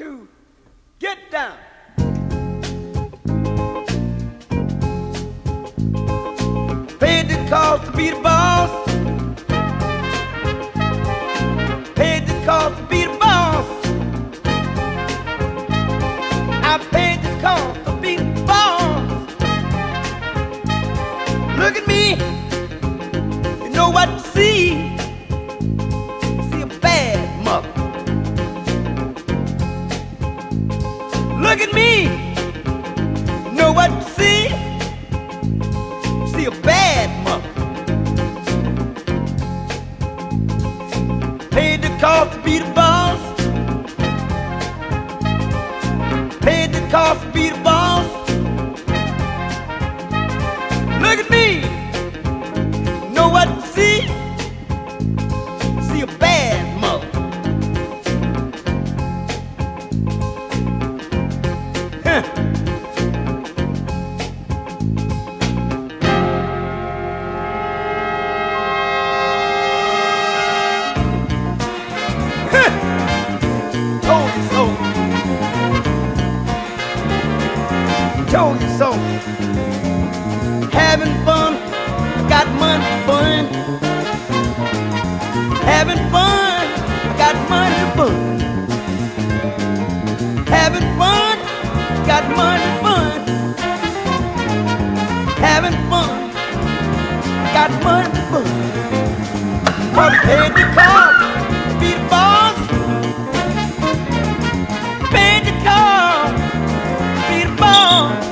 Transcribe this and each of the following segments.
to get down. Paid the cost to be the boss. Paid the cost to be the boss. I paid the cost to be the boss. Look at me, you know what you see. Look at me, you know what you see? You see a bad mother. Paid the cost to be the boss. Paid the cost to be the boss. Look at me, you know what you see? You see a bad mother. Told you so. Having fun, got money to burn. Having fun, got money to burn. Having fun, got money to burn. Having fun, got money to burn. But paid the cost to be the boss. Paid the cost to be the boss.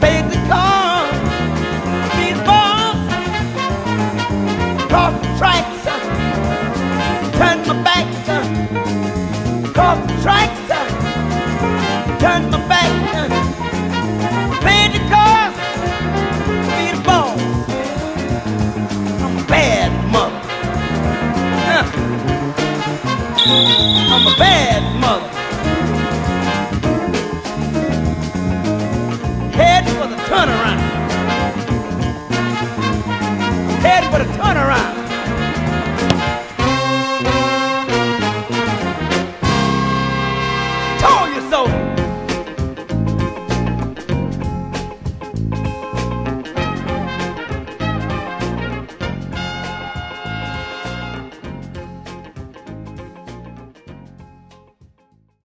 Paid the cost to be the boss. Cross the tracks, turn my back. Cross the tracks, turn my back. Paid the cost to be the boss. I'm a bad mother. I'm a bad mother.